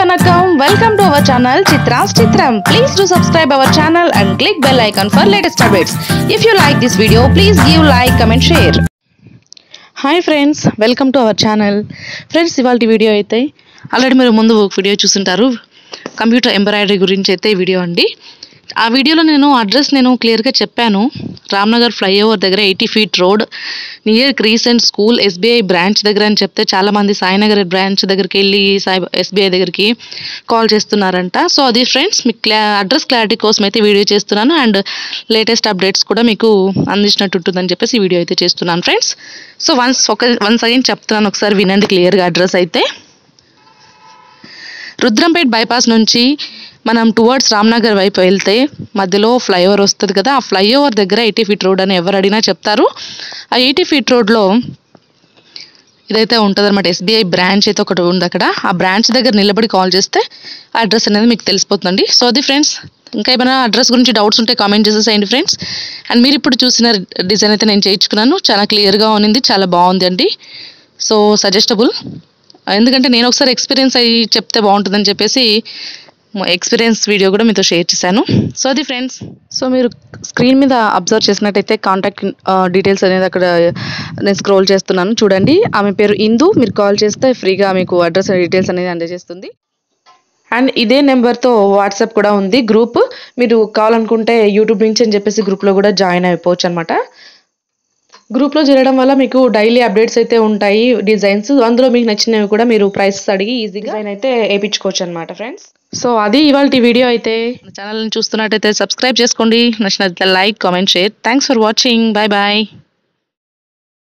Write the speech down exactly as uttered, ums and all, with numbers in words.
Vanakkam, welcome to our channel Chitras Chitram. Please do subscribe our channel and click bell icon for latest updates. If you like this video, please give like, comment, share. Hi friends, welcome to our channel. Friends, ivalti video aithe already meeru mundu oka video chusuntaru. Computer embroidery gurinchi aithe video andi. ఆ వీడియోలో నేను address నేను clear గా చెప్పాను Ramanagar flyover దగ్గర eighty feet road near Crescent school S B I branch దగ్గర అని చెప్తే చాలా మంది సాయినగర్ బ్రాంచ్ దగ్గరికి వెళ్లి S B I దగ్గరికి కాల్ చేస్తున్నారంట సో అది ఫ్రెండ్స్ మీకు అడ్రస్ క్లారిటీ కోసం అయితే వీడియో చేస్తున్నాను అండ్ లేటెస్ట్ అప్డేట్స్ కూడా మీకు అందించినట్టు ఉంటుందని చెప్పేసి ఈ వీడియో అయితే చేస్తున్నాను friends so once once again చెప్తున్నాను ఒకసారి వినండి క్లియర్ గా అడ్రస్ అయితే రుద్రంపేట బైపాస్ నుంచి మనం టువర్డ్స్ రామనగర్ వైపు వెళ్తే మధ్యలో ఫ్లైఓవర్ వస్తుంది కదా ఆ ఫ్లైఓవర్ దగ్గర eighty feet రోడ్ అని ఎవరు అడిగినా చెప్తారు ఆ eighty feet రోడ్ లో ఇదైతే ఉంటదన్నమాట S B I బ్రాంచ్ అయితే ఒకటి ఉంది అక్కడ ఆ బ్రాంచ్ దగ్గర నిలబడి కాల్ చేస్తే అడ్రస్ అనేది మీకు తెలిసిపోతుంది సో అది ఫ్రెండ్స్ ఇంకా ఏమైనా అడ్రస్ గురించి డౌట్స్ ఉంటే కామెంట్ చేసేయండి ఫ్రెండ్స్ అండ్ మీరు ఇప్పుడు చూసిన డిజైన్ అయితే నేను చేయించుకున్నాను చాలా క్లియర్ గా ఉన్నింది చాలా బాగుంది అండి సో సజెస్టబుల్ ఎందుకంటే నేను ఒకసారి ఎక్స్‌పీరియన్స్ అయ్యి చెప్తే బాగుంటుందని చెప్పేసి Experience video kuda meeto share chesanu so adi friends so meer screen meeda observe chesinataithe contact uh, details anedi akkada nen scroll chestunnanu chudandi ame peru Indu meer call chesthe free ga meeku address and details anedi andechestundi and ide number tho WhatsApp kuda undi group meeru kavalanukunte YouTube nunchi ani cheppesi group lo kuda join ayipochu anamata group lo jeradam valla meeku daily updates aithe untayi designs andulo meeku nachinavi kuda meeru prices adigi easy ga design aithe epichukochu anamata friends so అది ఇవాల్టి video అయితే మన channel ని చూస్తున్నట్లయితే subscribe చేసుకోండి నచ్చినట్లయితే like comment share thanks for watching bye by